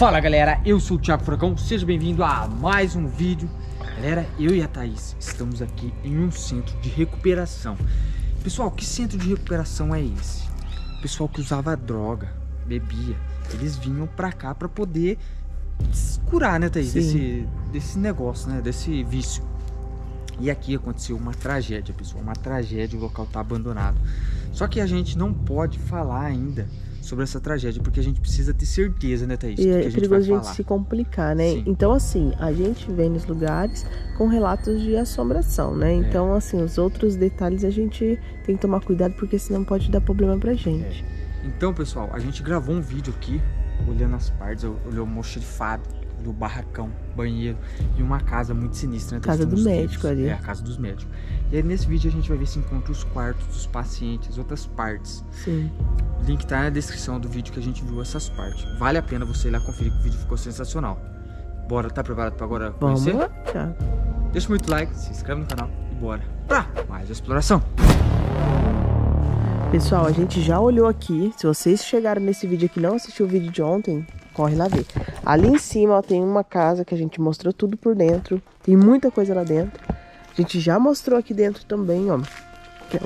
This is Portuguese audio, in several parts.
Fala galera, eu sou o Thiago Furacão, seja bem-vindo a mais um vídeo. Galera, eu e a Thaís estamos aqui em um centro de recuperação. Pessoal, que centro de recuperação é esse? O pessoal que usava droga, bebia, eles vinham pra cá pra poder se curar, né Thaís? Desse negócio, né? Desse vício. E aqui aconteceu uma tragédia, pessoal, uma tragédia, o local tá abandonado. Só que a gente não pode falar ainda sobre essa tragédia, porque a gente precisa ter certeza, né, Thaís? E é perigoso a gente se complicar, né? Sim. Então, assim, a gente vem nos lugares com relatos de assombração, né? É. Então, assim, os outros detalhes a gente tem que tomar cuidado, porque senão pode dar problema pra gente. É. Então, pessoal, a gente gravou um vídeo aqui, olhando as partes, olhou o mochilifado, do barracão, banheiro e uma casa muito sinistra, né? Casa do médico ali. É, a casa dos médicos. E aí nesse vídeo a gente vai ver se encontra os quartos dos pacientes, outras partes. Sim. O link tá na descrição do vídeo que a gente viu essas partes. Vale a pena você ir lá conferir que o vídeo ficou sensacional. Bora, tá preparado pra agora conhecer? Vamos lá, tá. Deixa muito like, se inscreve no canal e bora pra mais exploração. Pessoal, a gente já olhou aqui. Se vocês chegaram nesse vídeo aqui e não assistiu o vídeo de ontem, corre lá ver. Ali em cima, ó, tem uma casa que a gente mostrou tudo por dentro. Tem muita coisa lá dentro. A gente já mostrou aqui dentro também, ó. Que é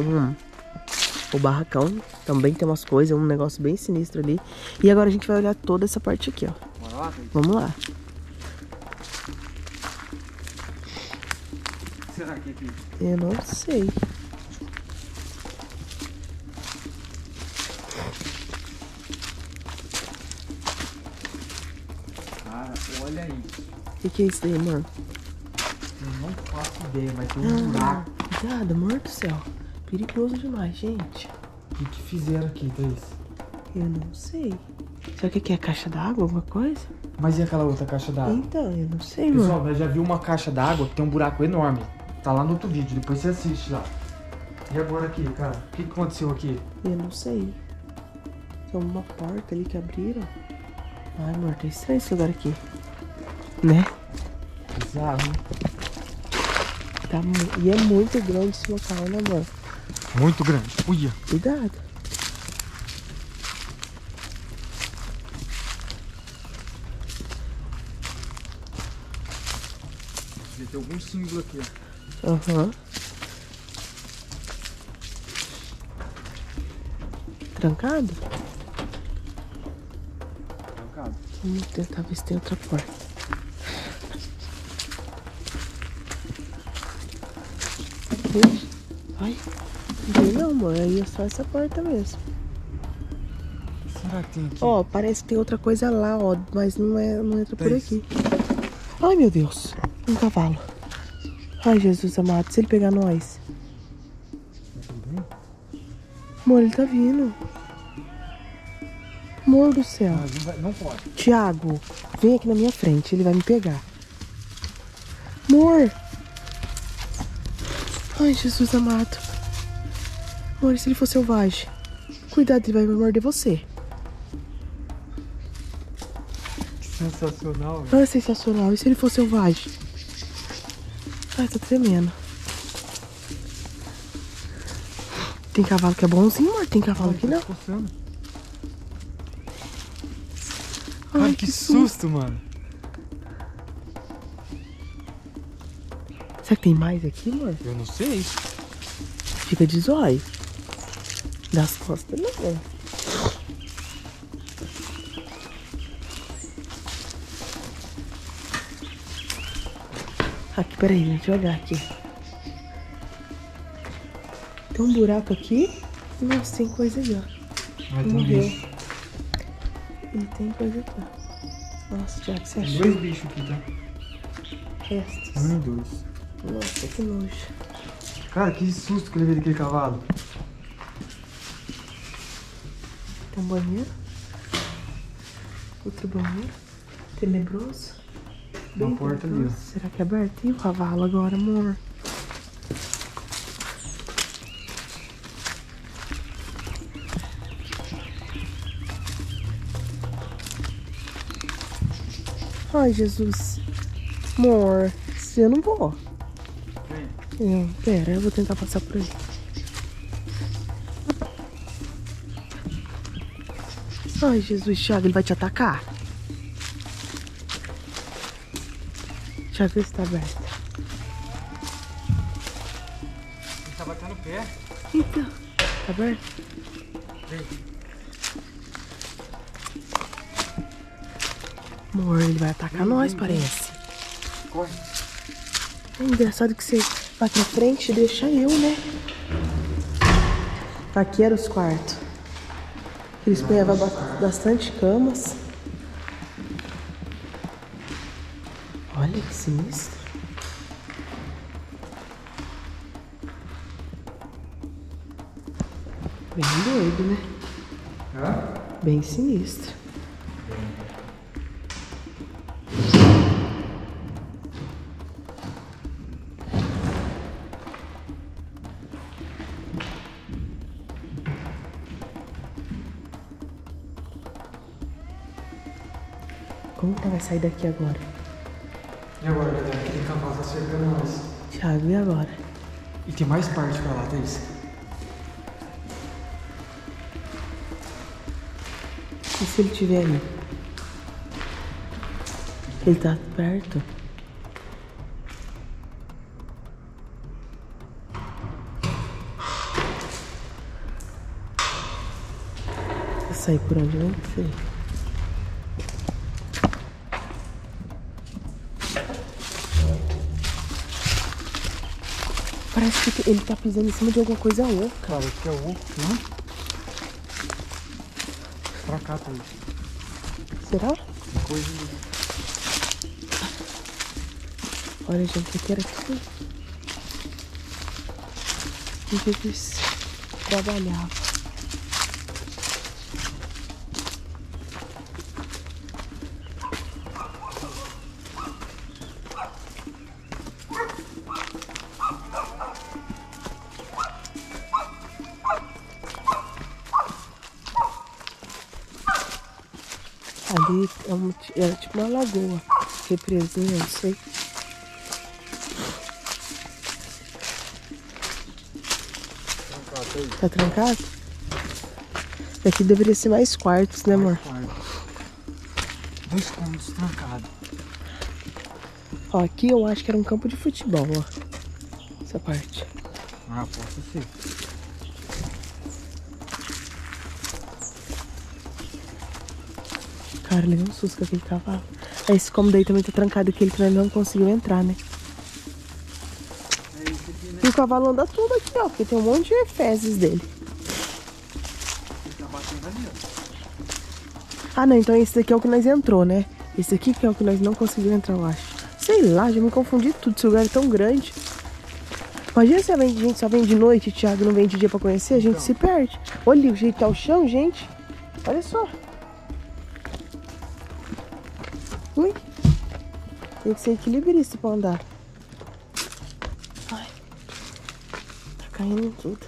o barracão. Também tem umas coisas, um negócio bem sinistro ali. E agora a gente vai olhar toda essa parte aqui, ó. Bora lá, gente. Vamos lá. O que será que é aqui? Eu não sei. Olha isso. O que é isso daí, amor? Eu não faço ideia, mas tem um buraco. Cuidado, amor do céu. Perigoso demais, gente. O que fizeram aqui, Thaís? Eu não sei. Será que aqui é caixa d'água, alguma coisa? Mas e aquela outra caixa d'água? Então, eu não sei, mano. Pessoal, nós já vimos uma caixa d'água que tem um buraco enorme. Tá lá no outro vídeo, depois você assiste lá. E agora aqui, cara? O que aconteceu aqui? Eu não sei. Tem uma porta ali que abriram. Ai, amor, tá estranho esse lugar aqui. Né? Bizarro. Tá, e é muito grande esse local, né, mano? Muito grande. Uia. Cuidado. Deve ter algum símbolo aqui, ó. Aham. Trancado? Trancado. Vamos tentar ver se tem outra porta. Ai, não, mano, aí é só essa porta mesmo. Será que tem aqui? Ó, parece que tem outra coisa lá, ó, mas não entra por aqui. Ai, meu Deus, um cavalo. Ai, Jesus amado, se ele pegar nós. Amor, ele tá vindo. Amor do céu. Não pode. Thiago, vem aqui na minha frente, ele vai me pegar. Amor. Ai, Jesus amado. Amor, se ele for selvagem, cuidado, ele vai morder você. Que sensacional, velho. Ai, sensacional. E se ele for selvagem? Ai, tô tremendo. Tem cavalo que é bonzinho, amor. Tem cavalo que não. Ai, que susto, mano. Será que tem mais aqui, amor? Eu não sei. Fica de zóio. Das costas não. Aqui, peraí, deixa eu olhar aqui. Tem um buraco aqui. Nossa, tem coisa ali, ó. Morreu. E tem coisa aqui. Nossa, Thiago, que você achou? Dois bichos aqui, tá? Restos. Dois. Nossa, que nojo. Cara, que susto que eu levei daquele cavalo. Tem um banheiro. Outro banheiro. Tenebroso. Bem uma porta ali. Será que é aberto? E o cavalo agora, amor? Ai, Jesus. Amor, eu não vou. Pera, eu vou tentar passar por aí. Ai, Jesus, Thiago, ele vai te atacar? Deixa eu ver se tá aberto. Ele tá batendo o pé. Então, tá aberto? Vem. Amor, ele vai atacar nós, parece. Corre. É engraçado que você vai pra frente e deixa eu, né? Aqui eram os quartos. Eles pegavam bastante camas. Olha que sinistro. Bem doido, né? É? Bem sinistro. Como que vai sair daqui agora? E agora, galera? Aquele cavalo tá cercando nós. Thiago, e agora? E tem mais parte pra lá, Thaís. E se ele estiver ali? Ele tá perto? Vou sair por onde? Não sei. Parece que ele tá pisando em cima de alguma coisa louca. Cara, que é louco, né? Pra cá, Thaís. Será? Coisa. Olha, gente, o que era aqui? O que eles trabalhavam? Ali era tipo uma lagoa, represinha, não sei. Trancado. Tá trancado? Daqui deveria ser mais quartos, né, amor? Dois cômodos trancados. Ó, aqui eu acho que era um campo de futebol, ó. Essa parte. Ah, posso ser. Cara, levei um susto com aquele cavalo. Esse cômodo aí também tá trancado, que ele não conseguiu entrar, né? É isso aqui, né? E o cavalo anda tudo aqui, ó, porque tem um monte de fezes dele. Ele tá batendo ali, ó. Ah, não, então esse daqui é o que nós entrou, né? Esse aqui que é o que nós não conseguimos entrar, eu acho. Sei lá, já me confundi tudo, esse lugar é tão grande. Imagina se a gente só vem de noite, Thiago, não vem de dia pra conhecer, a gente então se perde. Olha o jeito que tá o chão, gente. Olha só. Ui, tem que ser equilibrista pra andar. Ai, tá caindo tudo.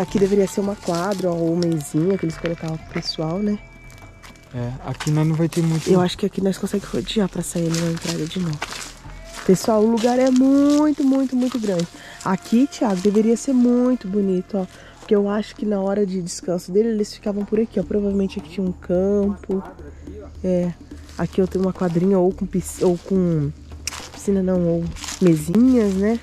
Aqui deveria ser uma quadra ou uma mesinha que eles colocavam pro pessoal, né? É, aqui nós não vai ter muito. Eu acho que aqui nós conseguimos rodear pra sair na entrada de novo. Pessoal, o lugar é muito grande. Aqui, Thiago, deveria ser muito bonito, ó. Porque eu acho que na hora de descanso dele, eles ficavam por aqui, ó. Provavelmente aqui tinha um campo. É. Aqui eu tenho uma quadrinha ou com piscina, ou mesinhas, né?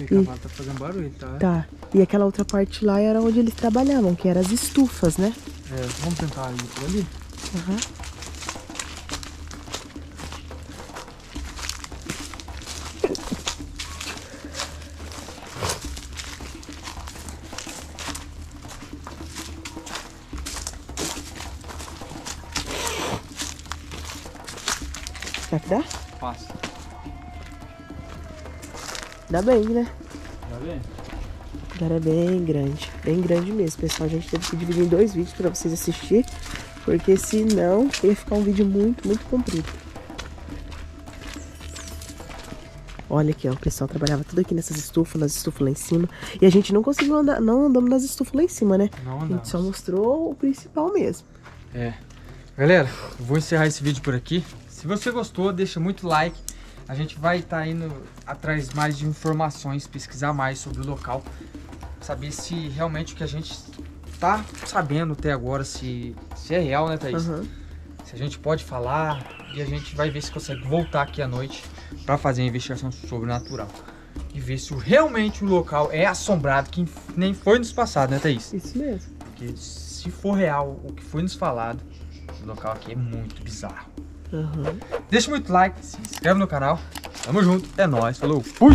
O cavalo tá fazendo barulho, tá? Tá. E aquela outra parte lá era onde eles trabalhavam, que eram as estufas, né? É, vamos tentar ir por ali? Aham. Uhum. Será que dá? Passa. Dá bem, né? Dá bem. O lugar é bem grande mesmo, pessoal. A gente teve que dividir em dois vídeos pra vocês assistirem, porque senão ia ficar um vídeo muito comprido. Olha aqui, ó, o pessoal trabalhava tudo aqui nessas estufas, nas estufas lá em cima. E a gente não conseguiu andar, não andamos nas estufas lá em cima, né? Não andamos. A gente só mostrou o principal mesmo. É. Galera, eu vou encerrar esse vídeo por aqui. Se você gostou, deixa muito like. A gente vai estar indo atrás mais de informações, pesquisar mais sobre o local, saber se realmente o que a gente tá sabendo até agora, se é real, né, Thaís? Uhum. se a gente pode falar, e a gente vai ver se consegue voltar aqui à noite para fazer a investigação sobrenatural e ver se realmente o local é assombrado, que nem foi nos passado, né, Thaís? Isso mesmo. Porque se for real o que foi nos falado, o local aqui é muito bizarro. Uhum. Deixa muito like, se inscreve no canal. Tamo junto, é nóis, falou, fui!